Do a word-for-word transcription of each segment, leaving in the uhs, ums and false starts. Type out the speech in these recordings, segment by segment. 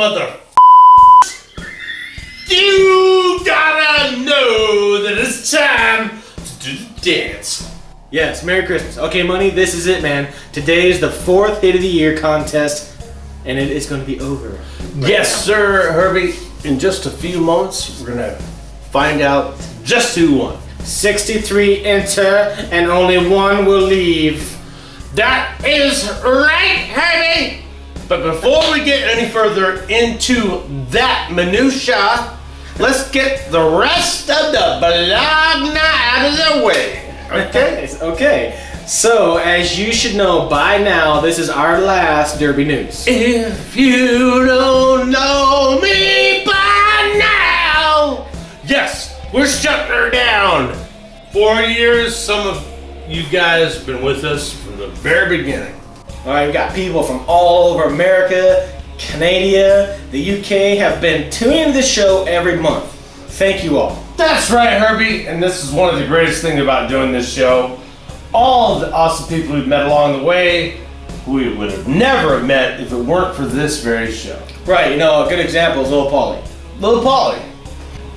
mother. You gotta know that it's time to do the dance. Yes, Merry Christmas. Okay, Money, this is it, man. Today is the fourth Hit of the Year contest, and it is going to be over. Right yes, now. Sir, Herbie. In just a few moments, we're going to find out just who won. sixty-three enter, and only one will leave. That is right, Herbie! But before we get any further into that minutia, let's get the rest of the balagna out of the way. Okay. Okay. So, as you should know by now, this is our last Derby News. If you don't know me by now, yes, we're shutting her down. Four years, some of you guys have been with us from the very beginning. All right, we got people from all over America, Canada, the U K have been tuning in to the show every month. Thank you all. That's right, Herbie, and this is one of the greatest things about doing this show. All the awesome people we've met along the way, who we would have never have met if it weren't for this very show. Right, you know, a good example is Lil Pauly. Lil Pauly.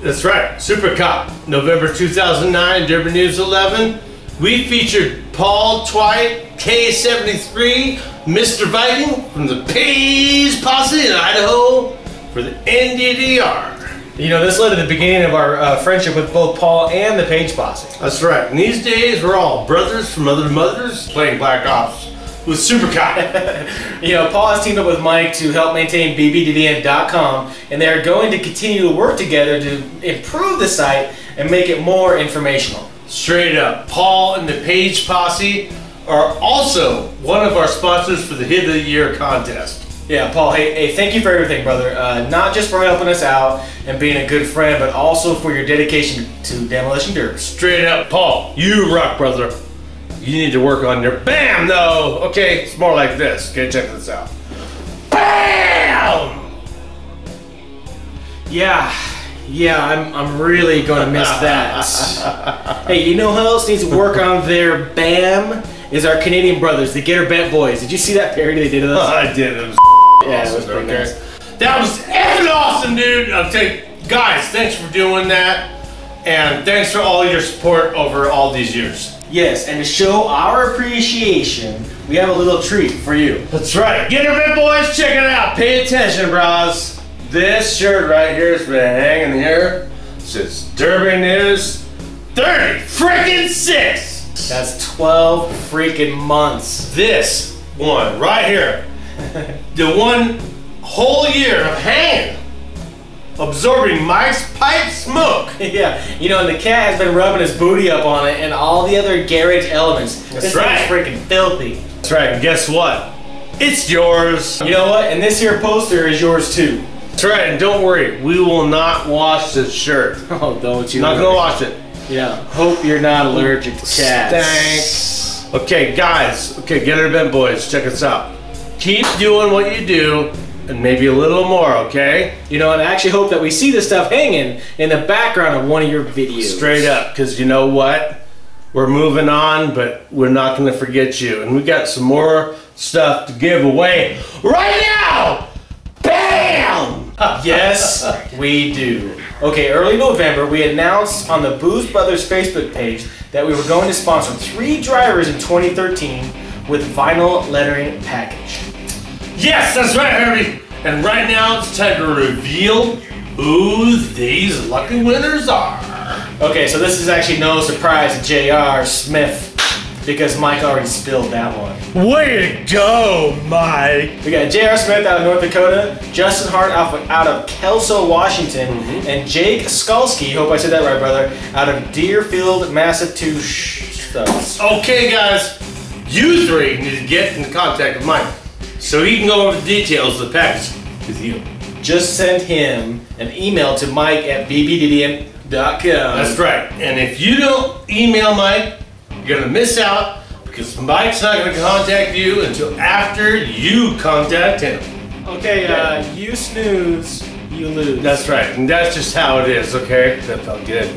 That's right, Super Cop, November two thousand nine, Derby News eleven. We featured Paul Twight, K seventy-three, Mister Viking from the Page Posse in Idaho for the N D D R. You know, this led to the beginning of our uh, friendship with both Paul and the Page Posse. That's right. And these days, we're all brothers from other mothers playing Black Ops with Super Cop. You know, Paul has teamed up with Mike to help maintain b b d d n dot com, and they are going to continue to work together to improve the site and make it more informational. Straight up, Paul and the Page Posse are also one of our sponsors for the Hit of the Year contest. Yeah, Paul, hey, hey, thank you for everything, brother. Uh, not just for helping us out and being a good friend, but also for your dedication to Demolition Derby. Straight up, Paul, you rock, brother. You need to work on your BAM, though. Okay, it's more like this. Okay, check this out. BAM! Yeah, yeah, I'm, I'm really going to miss that. Hey, you know who else needs to work on their BAM? Is our Canadian brothers, the Get Her Bent Boys. Did you see that parody they did of us? Oh, I did. It was yeah, awesome. It was pretty okay. Nice. That was effing awesome, dude. I'm saying, guys, thanks for doing that. And thanks for all your support over all these years. Yes, and to show our appreciation, we have a little treat for you. That's right. Get Her Bent Boys, check it out. Pay attention, bros. This shirt right here has been hanging here since Derby News thirty freaking six. That's twelve freaking months. This one right here, the one whole year of hanging, absorbing Mike's pipe smoke. Yeah, you know, and the cat has been rubbing his booty up on it and all the other garage elements. That's this right. Freaking filthy. That's right, and guess what? It's yours. You know what? And this here poster is yours too. That's right, and don't worry, we will not wash this shirt. Oh, don't you? Not worry. Gonna wash it. Yeah, hope you're not allergic to cats. Thanks. Okay, guys. Okay, Get Her Bent Boys, check us out. Keep doing what you do, and maybe a little more, okay? You know, and I actually hope that we see this stuff hanging in the background of one of your videos. Straight up, because you know what? We're moving on, but we're not going to forget you. And we got some more stuff to give away right now! BAM! Yes, we do. Okay, early November, we announced on the Booze Brothers Facebook page that we were going to sponsor three drivers in twenty thirteen with vinyl lettering package. Yes, that's right, Herbie. And right now, it's time to reveal who these lucky winners are. Okay, so this is actually no surprise to J R Smith, because Mike already spilled that one. Way to go, Mike! We got J R Smith out of North Dakota, Justin Hart out of Kelso, Washington, mm-hmm. and Jake Skulski, hope I said that right, brother, out of Deerfield, Massachusetts. Okay, guys, you three need to get in contact with Mike so he can go over the details of the package with you. Just send him an email to Mike at b b d d n dot com. That's right, and if you don't email Mike, you're going to miss out because Mike's not going to contact you until after you contact him. Okay, uh, you snooze, you lose. That's right, and that's just how it is, okay? That felt good.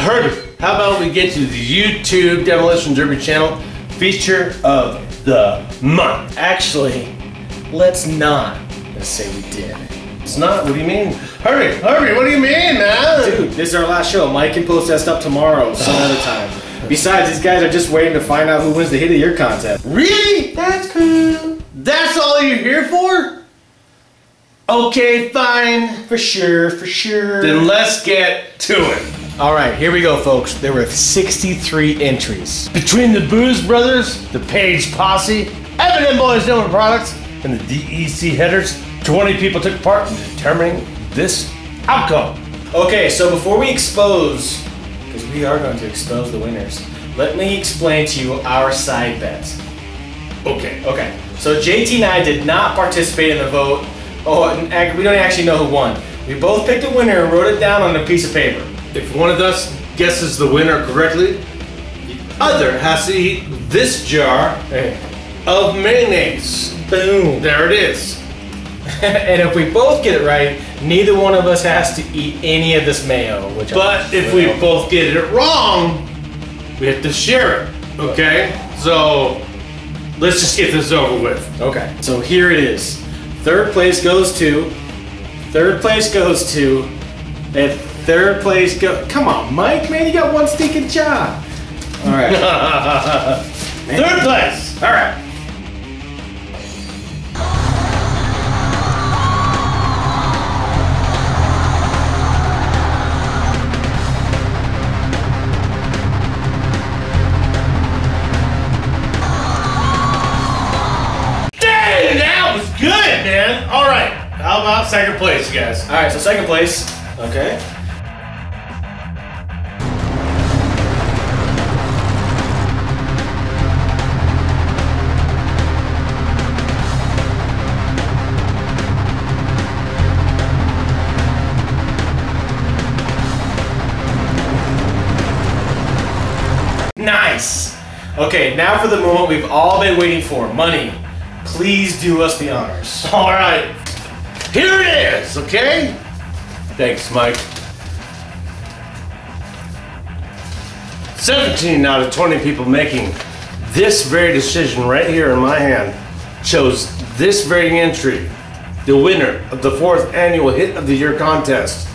Herbie, how about we get to the YouTube Demolition Derby channel feature of the month? Actually, let's not. Let's say we did. It's not. What do you mean? Hurry, hurry. What do you mean, man? Dude, this is our last show. Mike can post that stuff tomorrow, some other time. Besides, these guys are just waiting to find out who wins the Hit of the Year contest. Really? That's cool. That's all you're here for? Okay, fine. For sure, for sure. Then let's get to it. All right, here we go, folks. There were sixty-three entries. Between the Booze Brothers, the Page Posse, M and M Boys Demo Products, and the D E C Headers, twenty people took part in determining this outcome. Okay, so before we expose, because we are going to expose the winners, let me explain to you our side bets. Okay. Okay, so J T and I did not participate in the vote. Oh, and we don't actually know who won. We both picked a winner and wrote it down on a piece of paper. If one of us guesses the winner correctly, the other has to eat this jar of mayonnaise. Boom. There it is. And if we both get it right, neither one of us has to eat any of this mayo. Which but if we both get it wrong, we have to share it. Okay? So let's just get this over with. Okay. So here it is. Third place goes to... Third place goes to... That third place go. Come on, Mike, man, you got one stinking job. All right. Third place. All right. Dang, that was good, man. All right. How about second place, you guys? All right, so second place. Okay. Nice! Okay, now for the moment we've all been waiting for. Money. Please do us the honors. Alright. Here it is, okay? Thanks, Mike. seventeen out of twenty people making this very decision right here in my hand chose this very entry. The winner of the fourth annual Hit of the Year contest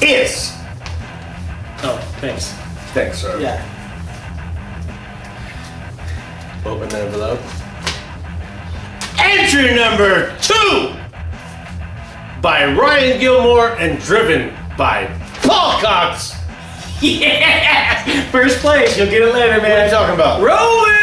is... Oh, thanks. Thanks, sir. Yeah. Open the envelope. Entry number two! By Ryan Gilmore and driven by Paul Cox. Yes! First place, you'll get it later, man. What are you talking about? Roll it!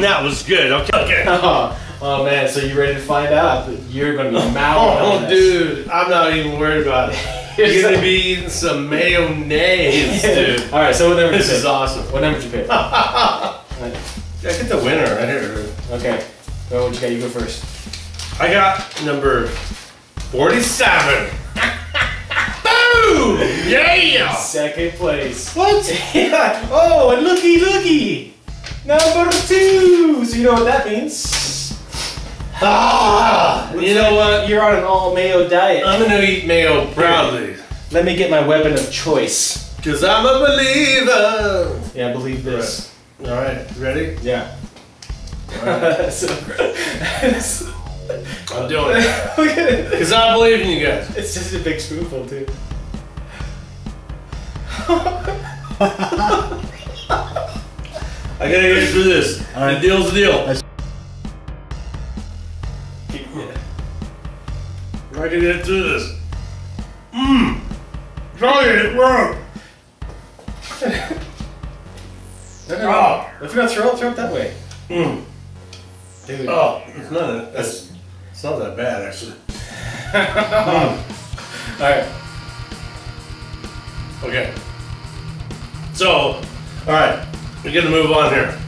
That was good. Okay. okay. Oh, oh man, so you ready to find out? You're gonna be mad. Oh, dude, I'm not even worried about it. You're gonna be eating some mayonnaise, dude. All right, so what number? This is awesome. What number did you pick? I get the winner right here. Okay. Well, what you got? You go first. I got number forty-seven. Boom! Yeah. Second place. What? Yeah. Oh, and looky, looky. Number two! So you know what that means. Ah! You know what? You're on an all-mayo diet. I'm gonna eat mayo proudly. Let me get my weapon of choice. Cause I'm a believer! Yeah, I believe this. Alright, right. Ready? Yeah. All right. So, I'm doing it. Cause I believe in you guys. It's just a big spoonful, too. I gotta get through this. Right. The deal's the deal. Yeah. I can get through this. Mmm. Johnny, it worked. Oh. If you're gonna throw up, throw up that way. Mmm. Dude. Oh, it's not. That's It's not that bad, actually. mm. Alright. Okay. So, alright. We're gonna move on here.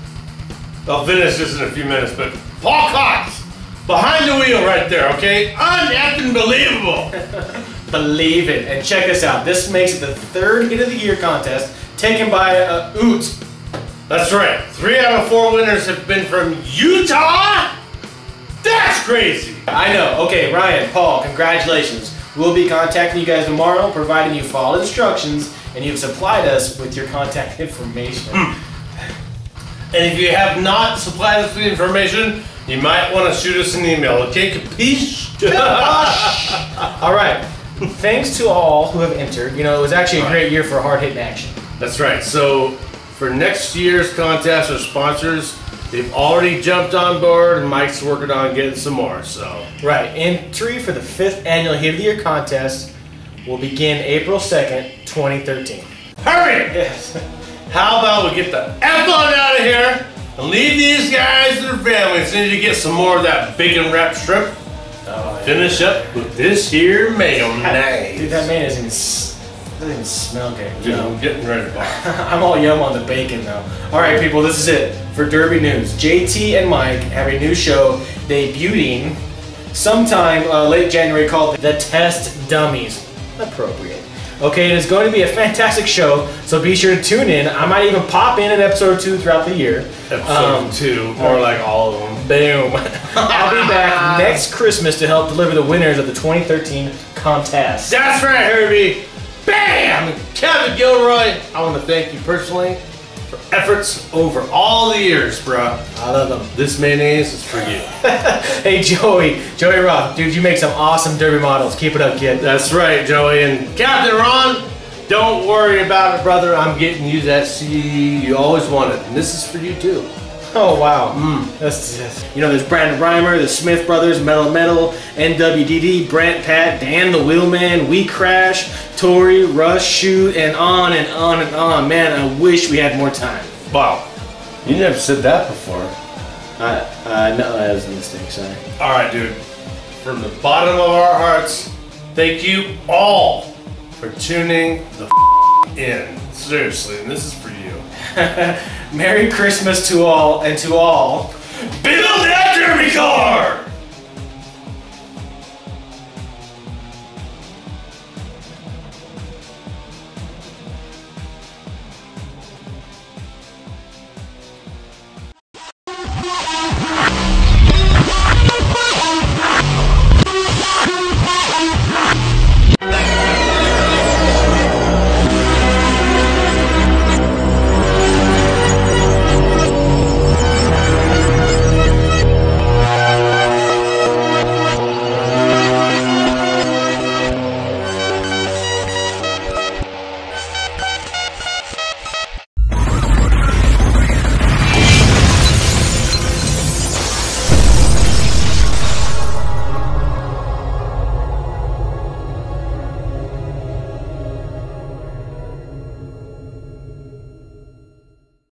I'll finish this in a few minutes, but Paul Cox! Behind the wheel right there, okay? Un-actin'-believable! Believe it. And check this out. This makes it the third Hit of the Year contest, taken by uh, Oots. That's right. Three out of four winners have been from Utah? That's crazy! I know. Okay, Ryan, Paul, congratulations. We'll be contacting you guys tomorrow, providing you follow instructions, and you've supplied us with your contact information. Mm. And if you have not supplied us with the information, you might want to shoot us an email, okay? Capiche? All right. Thanks to all who have entered. You know, it was actually a great year for hard-hitting action. That's right. So for next year's contest, our sponsors, they've already jumped on board, and Mike's working on getting some more. So right. Entry for the fifth annual Hit of the Year contest will begin April second, twenty thirteen. Hurry! Yes. How about we get the F on out of here and leave these guys and their families. Need to get some more of that bacon wrapped shrimp. Oh, yeah. Finish up with this here mayonnaise. Dude, that mayonnaise doesn't even, even smell good. Dude, no. I'm getting ready to buy it. I'm all yum on the bacon though. All right, people, this is it for Derby News. J T and Mike have a new show debuting sometime uh, late January called The Test Dummies. Appropriate. Okay, and it's going to be a fantastic show, so be sure to tune in. I might even pop in an episode two throughout the year. Episode um, two, or like all of them. Boom. I'll be back next Christmas to help deliver the winners of the twenty thirteen contest. That's right, Herbie. Bam! Kevin Gilroy, I want to thank you personally for efforts over all the years, bruh. I love them. This mayonnaise is for you. Hey, Joey. Joey Roth, dude, you make some awesome Derby models. Keep it up, kid. That's right, Joey. And Captain Ron, don't worry about it, brother. I'm getting you that C D you always wanted. And this is for you, too. Oh, wow. Mm. That's, that's, you know, there's Brandon Reimer, the Smith Brothers, Metal Metal, N W D D, Brant Pat, Dan the Wheelman, We Crash, Tori, Rush, Shoot, and on and on and on. Man, I wish we had more time. Wow. You never said that before. I, uh, no, that was a mistake, sorry. All right, dude. From the bottom of our hearts, thank you all for tuning the f in. Seriously, and this is for you. Merry Christmas to all, and to all, build that Derby car!